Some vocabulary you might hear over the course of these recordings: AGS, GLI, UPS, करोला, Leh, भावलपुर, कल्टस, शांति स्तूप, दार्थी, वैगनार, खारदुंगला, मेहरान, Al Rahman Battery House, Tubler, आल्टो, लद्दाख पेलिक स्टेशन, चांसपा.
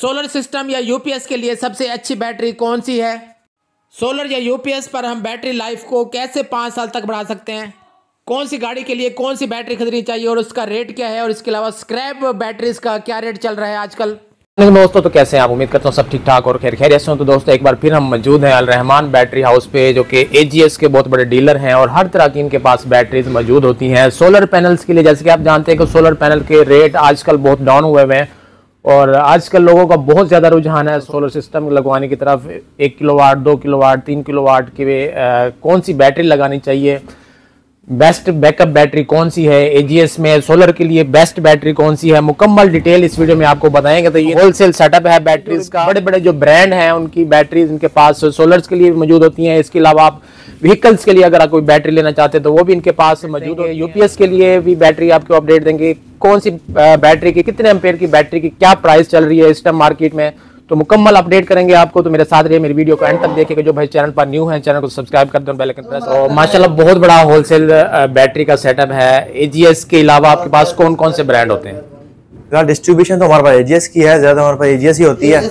Solar system या UPS के लिए सबसे अच्छी बैटरी कौन सी है? सोलर या यूपीएस पर हम बैटरी लाइफ को कैसे 5 साल तक बढ़ा सकते हैं? कौन सी गाड़ी के लिए कौन सी बैटरी खरीदनी चाहिए और उसका रेट क्या है? और इसके अलावा स्क्रैप बैटरीज का क्या रेट चल रहा है आजकल? दोस्तों तो कैसे हैं आप? उम्मीद करता हूँ सब ठीक ठाक और खैर खैरियत से हो। तो दोस्तों एक बार फिर हम मौजूद हैं अल रहमान बैटरी हाउस पे, जो कि एजीएस के बहुत बड़े डीलर हैं और हर तरह की इनके पास बैटरीज मौजूद होती हैं सोलर पैनल्स के लिए। जैसे कि आप जानते हैं कि सोलर पैनल के रेट आजकल बहुत डाउन हुए हुए हैं और आजकल लोगों का बहुत ज़्यादा रुझान है सोलर सिस्टम लगवाने की तरफ। 1 किलोवाट, 2 किलोवाट, 3 किलोवाट के कौन सी बैटरी लगानी चाहिए, बेस्ट बैकअप बैटरी कौन सी है, एजीएस में सोलर के लिए बेस्ट बैटरी कौन सी है, मुकम्मल डिटेल इस वीडियो में आपको बताएंगे। तो ये होलसेल सेटअप है बैटरीज का, बड़े बड़े जो ब्रांड हैं उनकी बैटरीज इनके पास सोलर्स के लिए मौजूद होती हैं। इसके अलावा आप व्हीकल्स के लिए अगर आप कोई बैटरी लेना चाहते हैं तो वो भी इनके पास मौजूद है। यूपीएस के लिए भी बैटरी आपको अपडेट देंगे, कौन सी बैटरी की, कितने एम्पेयर की बैटरी की क्या प्राइस चल रही है इस टाइम मार्केट में, तो मुकम्मल अपडेट करेंगे आपको। तो मेरे साथ रहिए, मेरी वीडियो को एंड तक देखिएगा। जो भाई चैनल पर न्यू है चैनल को सब्सक्राइब कर दो, बेल आइकन प्रेस। और माशाल्लाह बहुत बड़ा होलसेल बैटरी का सेटअप है। एजीएस के अलावा आपके पास कौन कौन से ब्रांड होते हैं? डिस्ट्रीब्यूशन तो हमारे पास एजीएस की है, ज़्यादा हमारे पास एजीएस ही होती है।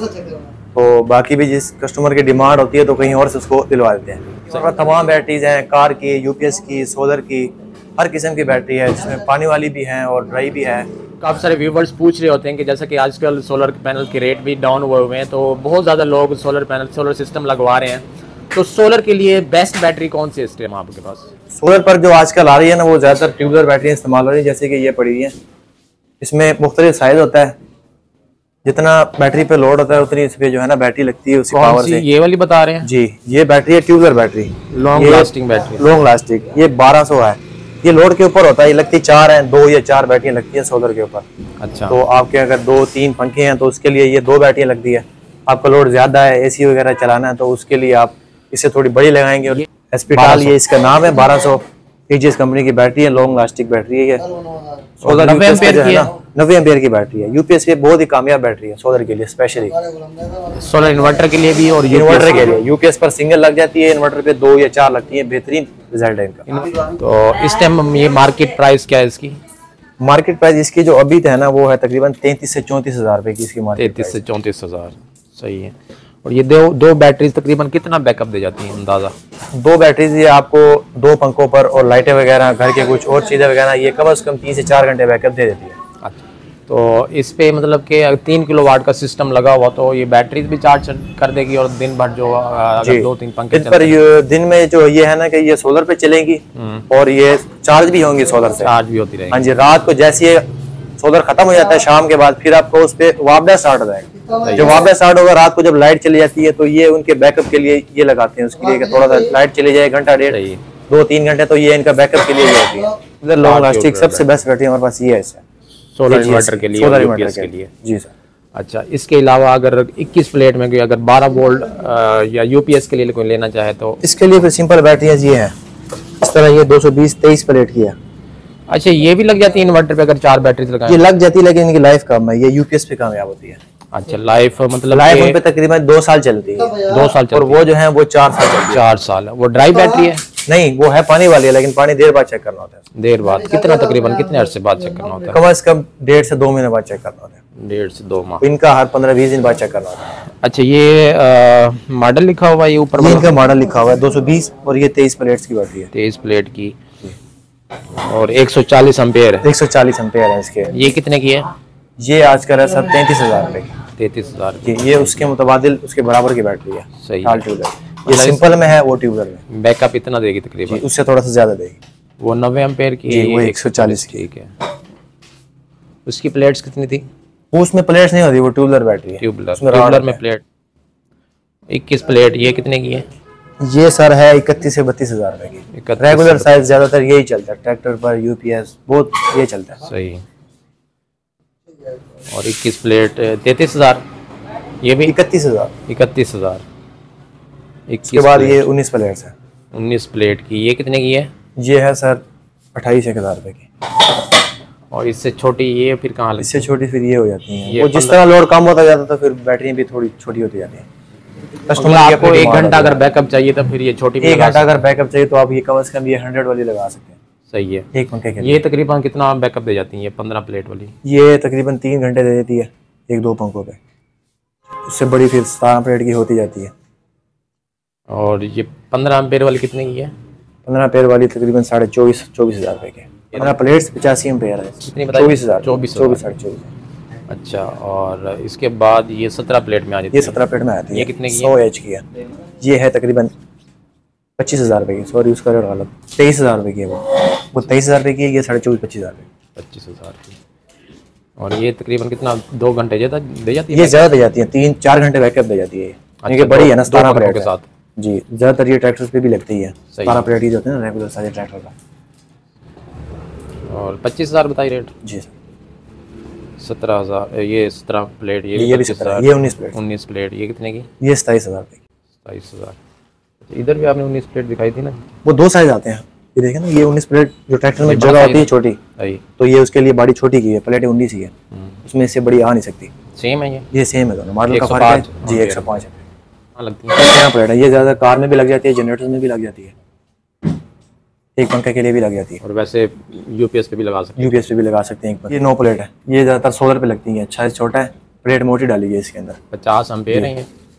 तो बाकी भी जिस कस्टमर की डिमांड होती है तो कहीं और से उसको दिलवा देते हैं। हमारे पास तमाम बैटरीज हैं, कार की, यूपीएस की, सोलर की, हर किस्म की बैटरी है, जिसमें पानी वाली भी हैं और ड्राई भी है। काफ़ी सारे व्यूवर्स पूछ रहे होते हैं कि जैसा कि आजकल सोलर पैनल के रेट भी डाउन हुए हुए हैं, तो बहुत ज़्यादा लोग सोलर पैनल सोलर सिस्टम लगवा रहे हैं, तो सोलर के लिए बेस्ट बैटरी कौन सी सिस्टम आपके पास? सोलर पर जो आजकल आ रही है ना, वो ज़्यादातर ट्यूबलर बैटरी इस्तेमाल हो रही है, जैसे कि ये पड़ी हुई है। इसमें मुख्तलिफ साइज़ होता है, जितना बैटरी पे लोड होता है उतनी इस पर जो है ना बैटरी लगती है उसी पावर से। ये वाली बता रहे हैं जी, ये बैटरी है tubular battery, long lasting battery, long lasting. ये 1200 है, ये लोड के ऊपर होता है। ये लगती 2 या 4 बैटरियाँ लगती हैं सोलर के ऊपर। अच्छा, तो आपके अगर 2-3 पंखे हैं तो उसके लिए ये 2 बैटरियाँ लगती है। आपका लोड ज़्यादा है, एसी वगैरह चलाना है तो उसके लिए आप इसे थोड़ी बड़ी लगाएंगे। और एस्पिटाल ये इसका नाम है, 1200 एजीएस कंपनी की बैटरी है, लॉन्ग लास्टिक बैटरी है। सोलर 90 एम्पेयर की बैटरी है। यूपीएस की बहुत ही कामयाब बैटरी है सोलर के लिए, स्पेशली सोलर इन्वर्टर के लिए भी। और इन्वर्टर के लिए यूपीएस पर सिंगल लग जाती है, इन्वर्टर पे 2 या 4 लगती है। बेहतरीन रिजल्ट है इनका। तो इस टाइम ये मार्केट प्राइस क्या है इसकी? मार्केट प्राइस इसकी जो अभी है ना, वो है तकरीबन 33 से 34 हज़ार रुपये की इसकी मार्केट। 33 से 34 हज़ार, सही है। और ये दो बैटरीज तकरीबन कितना बैकअप दे जाती है अंदाजा? 2 बैटरीज ये आपको 2 पंखों पर और लाइटें वगैरह घर के कुछ और चीज़ें वगैरह ये कम से कम 3 से 4 घंटे बैकअप दे देती है। अच्छा, तो इस पे मतलब कि 3 किलोवाट का सिस्टम लगा हुआ तो ये बैटरीज भी चार्ज कर देगी और दिन भर जो 2-3 पंखे पर दिन में जो ये है ना कि ये सोलर पे चलेगी और ये चार्ज भी होंगी, सोलर से चार्ज भी होती रहेगी। हाँ जी, रात को जैसे सोलर खत्म हो जाता है शाम के बाद, फिर आपको उस पर वापस स्टार्ट हो जाएगा। जब वापस स्टार्ट होगा रात को जब लाइट चली जाती है तो ये उनके बैकअप के लिए ये लगाते हैं, उसके लिए थोड़ा सा लाइट चली जाए घंटा डेढ़ 2-3 घंटे, तो ये इनका बैकअप के लिए होती है। लॉन्ग लास्टिंग सबसे बेस्ट बैटरी हमारे पास ये है सोलर इन्वर्टर के लिए, सोलर यूपीएस के लिए। जी सर। अच्छा, इसके अलावा अगर 21 प्लेट में कोई अगर 12 वोल्ट या यूपीएस के लिए कोई लेना चाहे तो इसके लिए फिर सिंपल बैटरियाँ ये हैं इस तरह, ये 220 23 प्लेट की है। अच्छा, ये भी लग जाती है इन्वर्टर पे अगर 4 बैटरी लगाएं? ये लग जाती है, लेकिन इनकी लाइफ कम है, ये यूपीएस पे कामयाब होती है। अच्छा, लाइफ मतलब लाइफ उन पे तकरीबन 2 साल चलती है, 2 साल चलती है। और वो जो है वो 4 साल, 4 साल। वो ड्राई बैटरी है? नहीं, वो है पानी वाली है, लेकिन पानी देर बाद चेक करना होता है। देर बाद कितना, तकरीबन कितने अर्से बाद चेक करना होता है? कम से कम 1.5 से 2 महीने बाद चेक करना होता है। 1.5 से 2 माह इनका हर 15-20 दिन बाद चेक करना होता है। अच्छा, ये मॉडल लिखा हुआ है ऊपर, इनका मॉडल लिखा हुआ है 220 और ये 23 प्लेट्स की बैटरी है। 23 प्लेट की और 140 एम्पेयर है। 140 एम्पेयर है इसके। ये कितने की है? ये आजकल है सर 33 हज़ार रुपये की। 33 हज़ार, ये उसके मुतबादिल उसके बराबर की बैटरी है। सही, ये सिंपल में है, वो ट्यूबलर में बैकअप इतना देगी तकरीबन, उससे थोड़ा सा ज़्यादा देगी। वो 90 एम्पेयर की, वो 140 की है। उसकी प्लेट्स कितनी थी? वो उसमें प्लेट्स नहीं होती, वो ट्यूबलर बैटरी है। ट्यूबलर में प्लेट 21 प्लेट। ये कितने की है? ये सर है 31 से 32 हज़ार रुपये की। रेगुलर साइज ज़्यादातर यही चलता है, ट्रैक्टर पर यूपीएस बहुत ये चलता है। सही। और 21 प्लेट 33 हज़ार, ये भी 31 हज़ार। 31 हज़ार। इसके बाद ये 19 प्लेट है। 19 प्लेट की ये कितने की है? ये है सर 28 हज़ार रुपये की। और इससे छोटी ये फिर कहाँ? इससे छोटी फिर ये हो जाती है, वो जिस तरह लोड कम होता जाता है तो फिर बैटरी भी थोड़ी छोटी होती जाती है। कस्टमर आपको 1 घंटा अगर बैकअप चाहिए तो फिर ये छोटी, 1 घंटा अगर बैकअप चाहिए तो आप ये कम से कम ये 100 वाली लगा सकते हैं। सही है, एक पंखे के। ये तकरीबन कितना बैकअप दे जाती है 15 प्लेट वाली? ये तकरीबन 3 घंटे दे देती है, 1-2 पंखों पर। उससे बड़ी फिर 17 एम्पेयर की होती जाती है। और ये 15 एम्पेयर वाली कितने की है? 15 एम्पेयर वाली तकरीबन 24,500 की है। 15 प्लेट्स 85 एम्पेयर है। कितनी बताइए? 24,000। अच्छा, और इसके बाद ये 17 प्लेट में आ जाती है। ये 17 प्लेट में आती है। ये कितने की? 100 H की है। ये है तकरीबन 25,000 की। सॉरी, उसका रेट गलत, 23,000 की है। वो 23,000 की है, ये 25,000 की। और ये तकरीबन कितना, 2 घंटे दे जाती है? ये ज़्यादा दे जाती है, 3-4 घंटे बैकअप दे जाती है। अच्छा, बड़ी है ना, 17 प्लेट के साथ जी। ज़्यादातर ये ट्रैक्टर्स पे भी लगती है, 17 प्लेट ही होते हैं ना रेगुलर सारे ट्रैक्टर का। और 25,000 बताइए रेट जी। 17,000, ये 17 प्लेट, ये भी 17, ये 19 प्लेट। 19 प्लेट ये कितने की? ये 27,000 की। 27,000। इधर भी आपने 19 प्लेट दिखाई थी ना, वो 2 साइज आते हैं। ये देखें ना, ये 19 प्लेट जो ट्रैक्टर में जगह होती है छोटी, तो ये उसके लिए बड़ी छोटी की है, प्लेट 19 ही है, उसमें इससे बड़ी आ नहीं सकती। सेम है ये सेम है दोनों मॉडल का फर्क है जी। 105 लगती है प्लेट है। ये ज़्यादा कार में भी लग जाती है, जनरेटर में भी लग जाती है, एक पंखे के लिए भी लग जाती है। और वैसे यूपीएस पे भी लगा सकते हैं, ये 9 प्लेट है। ये ज़्यादातर सोलर पे लगती है। अच्छा, छोटा है, प्लेट मोटी डाली गई इसके अंदर। 50 एम्पेयर है,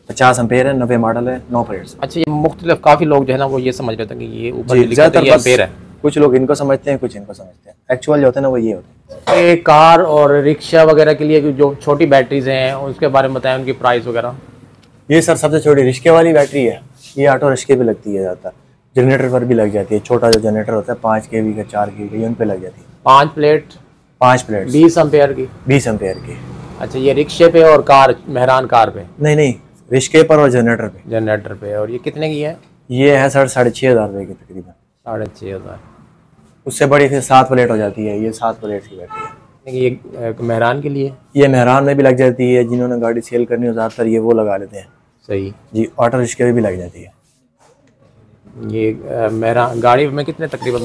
50 एम्पेयर है, 90 मॉडल है, 9 प्लेट्स। अच्छा, ये मुख्तलिफ काफ़ी लोग जो है ना वो ये समझ रहे थे कि ये ऊपर ज़्यादातर एम्पेयर है। कुछ लोग इनको समझते हैं, कुछ इनको समझते हैं। एक्चुअल जो होता है ना वो ये होता है। एक कार और रिक्शा वगैरह के लिए जो छोटी बैटरीज हैं उसके बारे में बताएं, उनकी प्राइस वगैरह। ये सर सबसे छोटी रिक्शे वाली बैटरी है, ये ऑटो रिक्शे पर लगती है ज़्यादातर, जनरेटर पर भी लग जाती है। छोटा जो जनरेटर होता है 5 kV का, 4 kV उन पर लग जाती है। 5 प्लेट 20 एम्पेयर की। 20 एम्पेयर की। अच्छा, ये रिक्शे पे और कार, मेहरान कार पे? नहीं, रिक्शे पर और जनरेटर पे। जनरेटर पे। और ये कितने की है? ये है सर 6,500 की तकरीबन। 6,500। उससे बड़ी फिर 7 प्लेट हो जाती है। ये 7 प्लेट की बैटरी है। ये मेहरान के लिए? ये मेहरान में भी लग जाती है, जिन्होंने गाड़ी सेल करनी हो ज़्यादातर ये वो लगा लेते हैं। सही जी। ऑटो रिक्शे में भी लग जाती है ये मेहरान। गाड़ी में कितने तकरीबन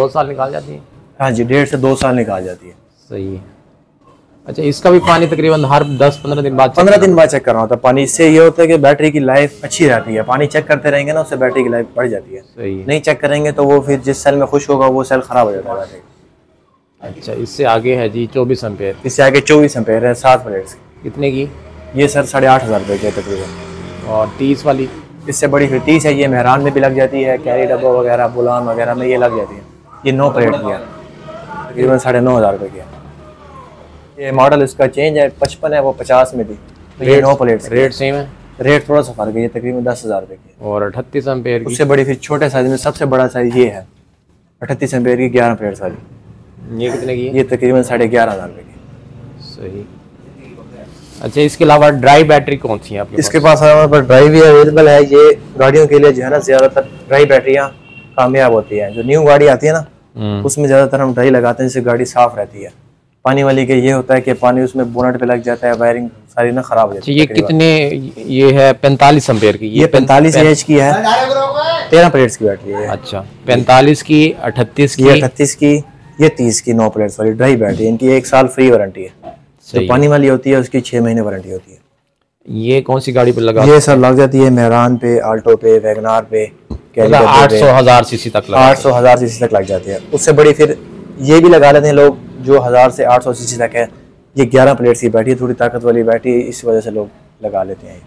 2 साल निकाल जाती है? हाँ जी, 1.5 से 2 साल निकाल जाती है। सही है। अच्छा, इसका भी पानी तकरीबन हर 10-15 दिन बाद? 15 दिन बाद चेक करना होता है पानी। इससे ये होता है कि बैटरी की लाइफ अच्छी रहती है। पानी चेक करते रहेंगे ना, उससे बैटरी की लाइफ बढ़ जाती है। सही है। नहीं चेक करेंगे तो वो फिर जिस सेल में खुश होगा वो सेल खराब हो जाता है बैटरी। अच्छा, इससे आगे है जी 24 एम्पेयर। इससे आगे 24 एम्पेयर है, 7 प्लेट्स। कितने की? ये सर 8,500 की है तकरीबन। और 30 वाली? इससे बड़ी फिर 30 है। ये मेहरान में भी लग जाती है, कैरी डब्बा वगैरह, बुलान वगैरह में ये लग जाती है। ये 9 प्लेट की है, तकरीबन 9,500 की है। ये मॉडल इसका चेंज है, 55 है, वो 50 में थी। तो ये 9 प्लेट। रेट सेम है? रेट थोड़ा सा फर्क है, ये तकरीबन 10,000 की। और 38 एम्पेयर? उससे बड़ी फिर छोटे साइज में सबसे बड़ा साइज ये है, 38 एम्पेयर की, 11 प्लेट्स वाली। ये कितने की है? ये तकरीबन 11,500 की। सही। अच्छा, इसके अलावा ड्राई बैटरी कौन सी है आपके? इसके पास हमारे पास ड्राई भी अवेलेबल है। ये गाड़ियों के लिए जो है ना ज़्यादातर ड्राई बैटरियाँ कामयाब होती हैं। जो न्यू गाड़ी आती है ना उसमें ज़्यादातर हम ड्राई लगाते हैं, जिससे गाड़ी साफ़ रहती है। पानी वाली के ये होता है कि पानी उसमें बोनट पे लग जाता है, वायरिंग सारी ना खराब हो जाती है। ये कितने? ये है 45 एम्पेयर की। ये 45 H की है, 13 प्लेट्स की बैटरी है। अच्छा, 45 की, 38 की, 38 की, ये 30 की, 9 प्लेट्स वाली ड्राई बैटरी। इनकी 1 साल फ्री वारंटी है। जो पानी वाली होती है उसकी 6 महीने वारंटी होती है। ये कौन सी गाड़ी पे लगा? ये सर लग जाती है मेहरान पे, आल्टो पे, वैगनार पे, 800,000 सीसी तक। 800,000 सीसी तक लग जाती है। उससे बड़ी फिर ये भी लगा लेते हैं लोग जो 1000 से 800 सीसी तक है। ये 11 प्लेट की बैटरी, थोड़ी ताकत वाली बैटरी, इस वजह से लोग लगा लेते हैं।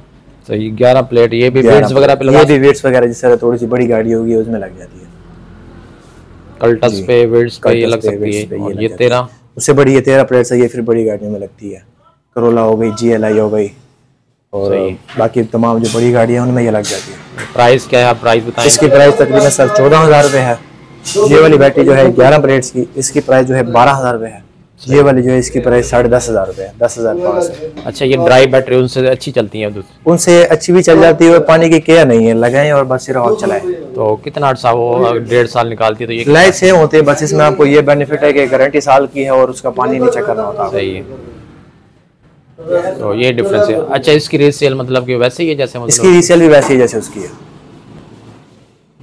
तो ये 11 प्लेट, ये भी वेट्स वगैरह पे लगा? ये भी वेट्स वगैरह, जिससे थोड़ी सी बड़ी गाड़ी होगी उसमें लग जाती है। कल्टस पे, वेट्स पे ये लग सकती है। और ये 13? उससे बड़ी ये 13 प्लेट है। ये फिर बड़ी गाड़ियों में लगती है, करोला हो गई, GLI हो गई, और बाकी तमाम जो बड़ी गाड़ियाँ उनमें ये लग जाती है। प्राइस क्या है, प्राइस बताएं। इसकी प्राइस तकरीबन सर 14,000 है। ये वाली बैटरी जो है 11 प्लेट्स की, इसकी प्राइस जो है 12,000 है। ये वाली जो है इसकी प्राइस 10,500 है, 10,500। अच्छा, ये ड्राई बैटरी उनसे अच्छी चलती है? उनसे अच्छी भी चल जाती है, पानी की केयर नहीं है, लगाएं और बस सिर्फ और चलाएं। तो कितना अर्सा वो 1.5 साल निकालती है? तो ये लाइफ सेम होते हैं बस। इसमें आपको ये बेनिफिट है कि गारंटी साल की है और उसका पानी नहीं चेक करना होता। सही है, तो ये डिफरेंस है। अच्छा, इसकी रीसेल मतलब कि वैसे ही है जैसे? इसकी रीसेल भी वैसे ही जैसे उसकी है।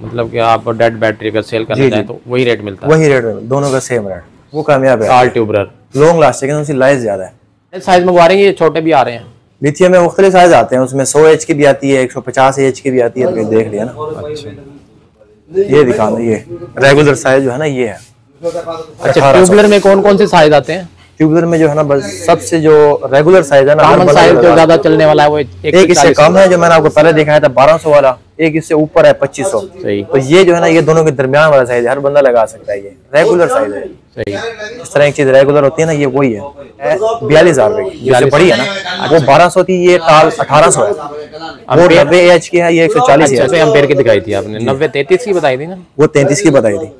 मतलब कि आप डेड बैटरी का सेल करना चाहें तो वही रेट मिलता है? वही रेट मिलता है, दोनों का सेम रेट। वो कामयाब है आल ट्यूबलर, लॉन्ग लास्टिंग है, उसकी लाइफ ज़्यादा है। साइज में वो आ रहे हैं, ये छोटे भी आ रहे हैं। लिथियम में मुख्तलिफ साइज आते हैं, उसमें 100 H की भी आती है, 150 H की भी आती है। तो देख लिया ना। अच्छा, ये दिखा दो, ये रेगुलर साइज जो है ना ये है। अच्छा, ट्यूबलर में कौन कौन से साइज आते हैं? ट्यूबलर में जो है ना बस सबसे जो रेगुलर साइज है ना जो ज्यादा चलने वाला है वो एक इससे कम है जो मैंने आपको पहले दिखाया था 1200 वाला, एक इससे ऊपर है 2500। तो ये जो है ना ये दोनों के दरमियान वाला साइज है, हर बंदा लगा सकता है, ये रेगुलर साइज है। इस तरह एक चीज रेगुलर होती है ना, ये वही है 42,000 की बड़ी है ना, वो 1200 थी, ये 1800 है, वो 90 AH की है, ये 140 एम्पेयर की दिखाई थी आपने, 90 33 की बताई थी ना, वो 33 की बताई थी,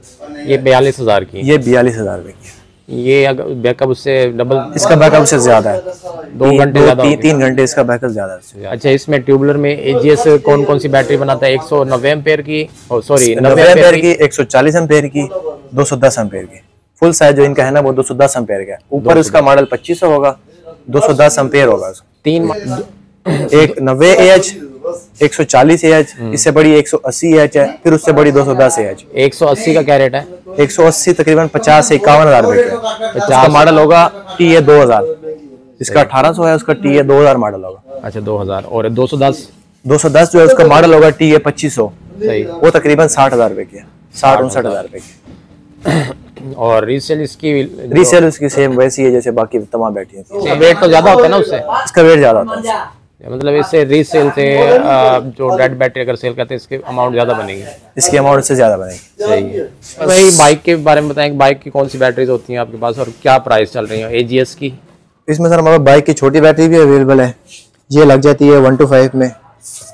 ये 42,000 की, ये 42,000 की है। ये अगर बैकअप उससे डबल, इसका बैकअप उससे ज्यादा है, 2 घंटे ज्यादा, 3 घंटे इसका बैकअप ज्यादा है। अच्छा, इसमें ट्यूबलर में एजीएस कौन कौन सी बैटरी बनाता है? 190 एम्पेयर की, सॉरी 90 एम्पेयर की, 140 एम्पेयर की, 210 एम्पेयर की। फुल साइज जो इनका है ना वो 210 एम्पेयर का है। ऊपर उसका मॉडल 2500 होगा, 210 एम्पेयर होगा। 3 एक 90 AH, 140 AH, इससे बड़ी 180 AH है, फिर उससे बड़ी 210 AH। 180 का क्या रेट है? 180 तकरीबन 50 से 51,000 रुपए का। 50 मॉडल होगा, टीए 2000, इसका 1800 है, उसका टीए 2000 मॉडल होगा। अच्छा 2000, और 210 जो है उसका मॉडल होगा टीए 2500, वो तकरीबन 60,000 रुपए की है, 60-59,000 रुपए की। और रीसेल इसकी सेम वैसी है जैसे बाकी तमाम बैटरी है। रेट तो ज्यादा होता है ना उससे, इसका रेट ज्यादा होता है, मतलब इससे रीसेल से जो डेड बैटरी अगर सेल करते हैं इसके अमाउंट ज्यादा बनेगी, इसके अमाउंट से ज्यादा बनेगी। सही है भाई। बाइक के बारे में बताएं, बाइक की कौन सी बैटरीज होती हैं आपके पास और क्या प्राइस चल रही है एजीएस की? इसमें सर हमारे बाइक की छोटी बैटरी भी अवेलेबल है, ये लग जाती है 125 में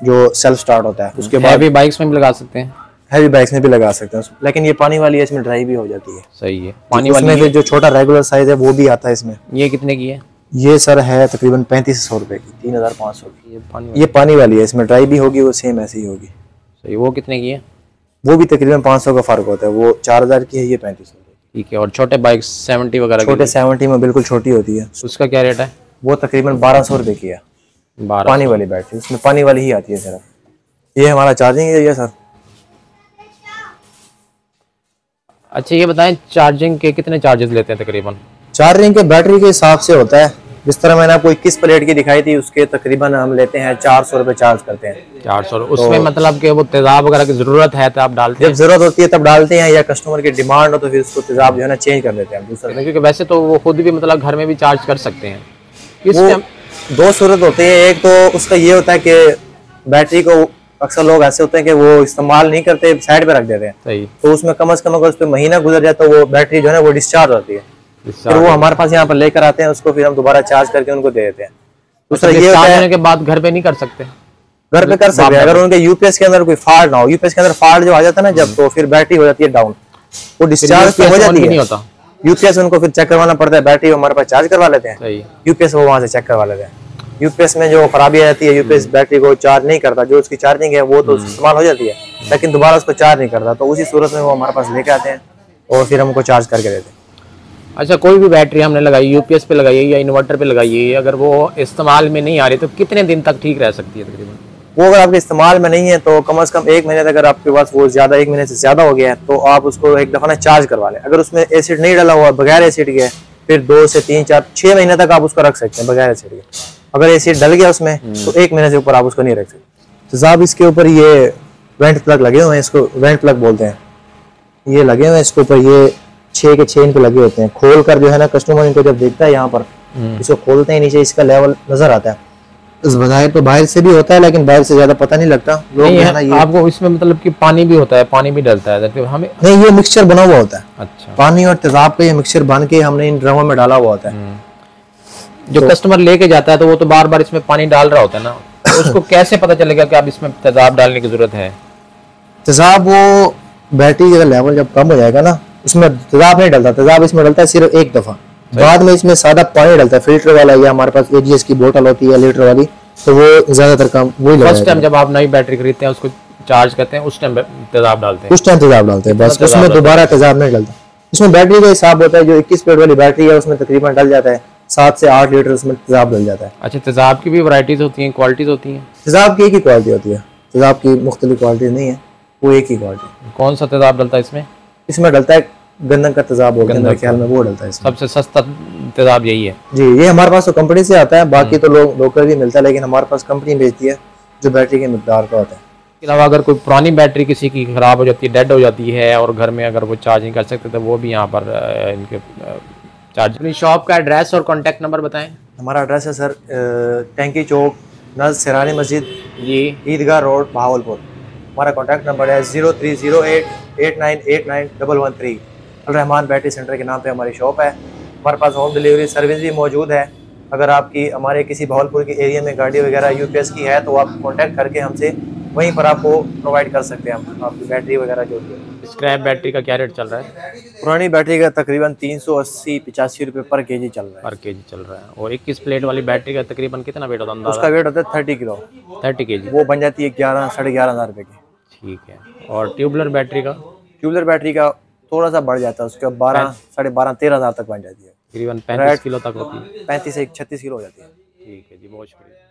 जो सेल्फ स्टार्ट होता है, उसके बाद भी बाइक्स में भी लगा सकते हैं, हैवी बाइक्स में भी लगा सकते हैं। लेकिन ये पानी वाली है, इसमें ड्राई भी हो जाती है। सही है, पानी वाली में जो छोटा रेगुलर साइज है वो भी आता है इसमें। ये कितने की है? ये सर है तकरीबन 3500 रुपए की, 3500 की। ये पानी वाली है, इसमें ड्राई भी होगी, वो सेम ऐसी ही होगी। सही, वो कितने की है? वो भी तकरीबन 500 का फर्क होता है, वो 4000 की है, ये 3500 की। ठीक है, और छोटे बाइक 70 वगैरह, छोटे 70 में बिल्कुल छोटी होती है, उसका क्या रेट है? वो तकरीबन 1200 रुपए की है, पानी वाली बैटरी, इसमें पानी वाली ही आती है। सर ये हमारा चार्जिंग एरिया सर। अच्छा ये बताएं, चार्जिंग के कितने चार्जेस लेते हैं? तकरीबन चार्जिंग के बैटरी के हिसाब से होता है, जिस तरह मैंने आपको 21 प्लेट की दिखाई थी, उसके तकरीबन हम लेते हैं 400 रुपए चार्ज करते हैं। 400 उसमें मतलब कि वो तेजाब वगैरह की जरूरत है तो आप डालते हैं, जब जरूरत होती है तब डालते हैं, या कस्टमर की डिमांड हो तो फिर उसको तेजाब जो है ना चेंज कर देते हैं दूसरा, क्योंकि वैसे तो वो खुद भी मतलब घर में भी चार्ज कर सकते हैं। 2 सूरत होती है, एक तो उसका ये होता है कि बैटरी को अक्सर लोग ऐसे होते हैं कि वो इस्तेमाल नहीं करते, साइड पे रख देते हैं। सही। तो उसमें कम से कम अगर उस पर महीना गुजर जाए तो वो बैटरी जो है वो डिस्चार्ज होती है, फिर वो हमारे पास यहाँ पर लेकर आते हैं, उसको फिर हम दोबारा चार्ज करके उनको दे देते हैं। दूसरा ये होता है कि बात घर पे नहीं कर सकते, घर पे कर सकते हैं अगर उनके यूपीएस के अंदर कोई फॉल्ट ना हो। यूपीएस के अंदर फॉल्ट जो आ जाता है ना जब, तो फिर बैटरी हो जाती है डाउन, वो डिस्चार्ज हो जाती है, यूपीएस उनको फिर चेक करवाना पड़ता है, बैटरी हमारे पास चार्ज करवा लेते हैं, यूपीएस वो वहाँ से चेक करवा लेते हैं। यूपीएस में जो खराबी आ जाती है, यूपीएस बैटरी को चार्ज नहीं करता, जो उसकी चार्जिंग है वो तो इस्तेमाल हो जाती है लेकिन दोबारा उसको चार्ज नहीं करता, तो उसी सूरत में वो हमारे पास लेके आते हैं और फिर हमको चार्ज करके देते हैं। अच्छा, कोई भी बैटरी हमने लगाई, यूपीएस पे लगाई है या इन्वर्टर पे लगाई है, अगर वो इस्तेमाल में नहीं आ रही तो कितने दिन तक ठीक रह सकती है? तकरीबन वो अगर आपके इस्तेमाल में नहीं है तो कम से कम 1 महीने तक, अगर आपके पास वो ज्यादा 1 महीने से ज्यादा हो गया है तो आप उसको एक दफा ना चार्ज करवा लें। अगर उसमें एसिड नहीं डाला हुआ, बगैर एसिड के, फिर 2 से 3-4-6 महीने तक आप उसको रख सकते हैं बगैर एसिड के। अगर एसिड डल गया उसमें तो 1 महीने से ऊपर आप उसको नहीं रख सकते। तो साहब इसके ऊपर ये वेंट प्लग लगे हुए हैं, इसको वेंट प्लग बोलते हैं, ये लगे हुए हैं इसके ऊपर, ये 6 के 6 इनको लगे होते हैं। खोल कर जो है ना कस्टमर इनको जब देखता है, यहाँ पर इसको खोलते हैं नीचे इसका लेवल नजर आता है। इस बाहर तो बाहर से भी होता है लेकिन बाहर से ज्यादा पता नहीं लगता लोग है ना। ये आपको इसमें मतलब कि पानी भी होता है, पानी भी डलता है तो हमें नहीं, ये मिक्सचर बना हुआ होता है। अच्छा, पानी और तेजाब का ये मिक्सचर बन के हमने इन ड्रमों में डाला हुआ होता है। जो कस्टमर लेके जाता है तो वो तो बार बार इसमें पानी डाल रहा होता है ना, उसको कैसे पता चलेगा कि अब इसमें तेजाब डालने की जरूरत है? तेजाब वो बैटरी का लेवल जब कम हो जाएगा ना, उसमें तेजाब नहीं डलता, तेजाब इसमें डलता है सिर्फ एक दफा, बाद में इसमें सादा पानी डलता है फिल्टर वाला। या हमारे पास एजीएस की बोतल होती है लीटर वाली, तो वो ज्यादातर काम वही लगता है। फर्स्ट टाइम जब आप नई बैटरी खरीदते हैं, उसको चार्ज करते हैं, उस टाइम तेजाब डालते हैं, उस टाइम तेजाब डालते हैं बस, उसमें दोबारा तेजाब नहीं डलता। इसमें बैटरी का हिसाब होता है, जो 21 प्लेट वाली बैटरी है उसमें तकरीबन डल जाता है 7 से 8 लीटर उसमें तेजाब डल जाता है। अच्छा, तेजाब की भी वैरायटीज होती हैं, क्वालिटीज होती हैं? तेजाब की एक ही क्वालिटी होती है, तेजाब की मुख्तलिफ क्वालिटीज नहीं है, वो एक ही क्वालिटी। कौन सा तेजाब डलता है इसमें? इसमें डलता है गंदम का तेजाब, मेरे ख्याल में वो डलता है। सबसे सस्ता तेजाब यही है जी, ये हमारे पास तो कंपनी से आता है, बाकी तो लोग लोकल भी मिलता है लेकिन हमारे पास कंपनी बेचती है जो बैटरी के मिकदार का होता है। इसके अलावा अगर कोई पुरानी बैटरी किसी की खराब हो जाती है, डेड हो जाती है और घर में अगर वो चार्ज नहीं कर सकते तो वो भी यहाँ पर इनके चार्ज। अपनी शॉप का एड्रेस और कॉन्टैक्ट नंबर बताएं। हमारा एड्रेस है सर टैंकी चौक नज़ सिरानी मस्जिद जी ईदगाह रोड भावलपुर। हमारा कॉन्टैक्ट नंबर है 0308-8989-113। अल रहमान बैटरी सेंटर के नाम पे हमारी शॉप है। हमारे पास होम डिलीवरी सर्विस भी मौजूद है। अगर आपकी हमारे किसी भावलपुर के एरिया में गाड़ी वगैरह यूपीएस की है तो आप कॉन्टैक्ट करके हमसे वहीं पर आपको प्रोवाइड कर सकते हैं हम आपकी बैटरी वगैरह जो भी है। स्क्रैप बैटरी का क्या रेट चल रहा है? पुरानी बैटरी का तकरीबन 380-85 रुपये पर केजी चल रहा है। और 21 प्लेट वाली बैटरी का तकरीबन कितना वेट होता है? उसका वेट होता है 30 किलो, 30 केजी। वो बन जाती है 11-11,500 रुपये की। ठीक है। और ट्यूबलर बैटरी का? ट्यूबलर बैटरी का थोड़ा सा बढ़ जाता है, उसके 12,500-13,000 तक बन जाती है। तकरीबन 35 किलो तक होती है, 35 से 36 किलो हो जाती है। ठीक है जी, बहुत शुक्रिया।